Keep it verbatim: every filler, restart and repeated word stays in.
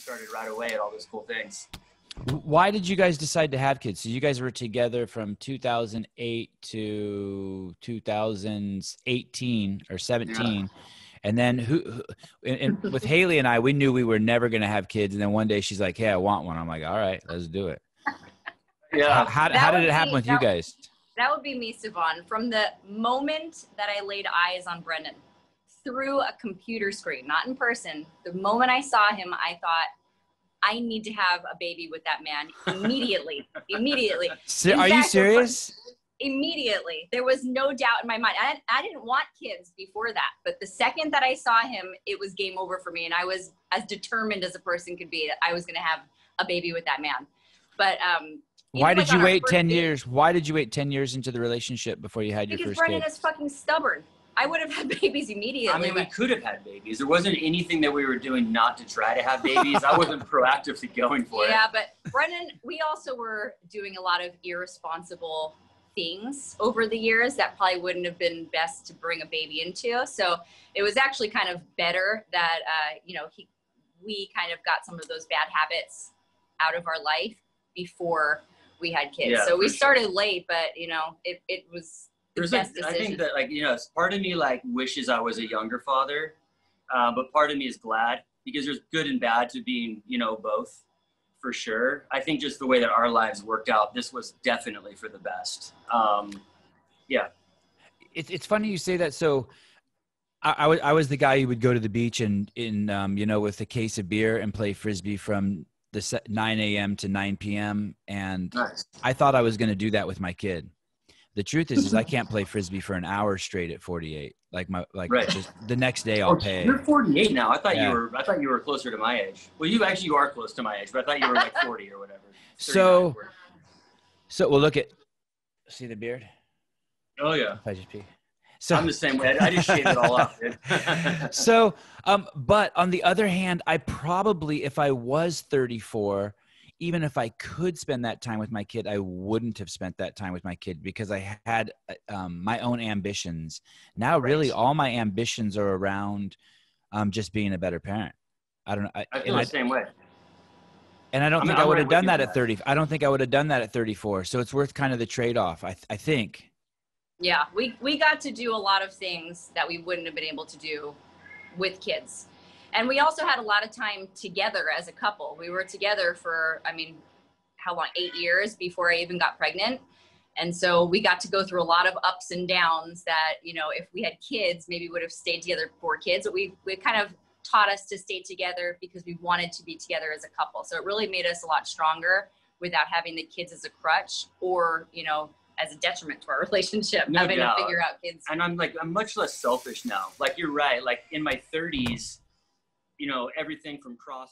started right away at all those cool things. Why did you guys decide to have kids? So you guys were together from two thousand eight to two thousand eighteen or seventeen. Yeah. And then who, who and, and with Haley and I, we knew we were never going to have kids. And then one day she's like, hey, I want one. I'm like, all right, let's do it. Yeah. How, how, how did it happen be, with you would, guys? That would be me, Siobhan. From the moment that I laid eyes on Brendan through a computer screen, not in person, the moment I saw him, I thought, I need to have a baby with that man immediately, immediately. So, are fact, you serious? Immediately. There was no doubt in my mind. I, I didn't want kids before that, but the second that I saw him, it was game over for me. And I was as determined as a person could be that I was going to have a baby with that man. But, um, why did like you wait ten years? Why did you wait ten years into the relationship before you had because your first Brendan kid? Because Brendan is fucking stubborn. I would have had babies immediately. I mean, we could have had babies. There wasn't anything that we were doing not to try to have babies. I wasn't proactively going for yeah, it. Yeah, but Brendan, we also were doing a lot of irresponsible things over the years that probably wouldn't have been best to bring a baby into. So it was actually kind of better that, uh, you know, he, we kind of got some of those bad habits out of our life before we had kids. Yeah, so we started sure. late, but, you know, it, it was... There's a, I think that, like, you know, part of me, like, wishes I was a younger father, uh, but part of me is glad, because there's good and bad to being, you know, both, for sure. I think just the way that our lives worked out, this was definitely for the best. Um, yeah. It, it's funny you say that. So I, I, I was the guy who would go to the beach and, in um, you know, with a case of beer and play Frisbee from the nine a.m. to nine p.m. And nice. I thought I was going to do that with my kid. The truth is, is I can't play Frisbee for an hour straight at forty-eight. Like my, like right. just the next day I'll oh, pay. You're forty-eight now. I thought yeah. you were, I thought you were closer to my age. Well, you actually you are close to my age, but I thought you were like forty or whatever. So, so we'll look at, see the beard. Oh yeah. If I just pee. So I'm the same way. I just shaved it all off, dude. So, um, but on the other hand, I probably, if I was thirty-four, even if I could spend that time with my kid, I wouldn't have spent that time with my kid because I had um, my own ambitions. Now, right. really, all my ambitions are around um, just being a better parent. I don't know. I, I feel the I, same way. And I don't I mean, think I'm I would right have done that at thirty. I don't think I would have done that at thirty-four. So it's worth kind of the trade-off, I, th- I think. Yeah, we, we got to do a lot of things that we wouldn't have been able to do with kids. And we also had a lot of time together as a couple. We were together for, I mean, how long, eight years before I even got pregnant. And so we got to go through a lot of ups and downs that, you know, if we had kids, maybe would have stayed together for kids. But we, we kind of taught us to stay together because we wanted to be together as a couple. So it really made us a lot stronger without having the kids as a crutch or, you know, as a detriment to our relationship, no having doubt. to figure out kids. And I'm like, I'm much less selfish now. Like, you're right. Like in my thirties, you know, everything from cross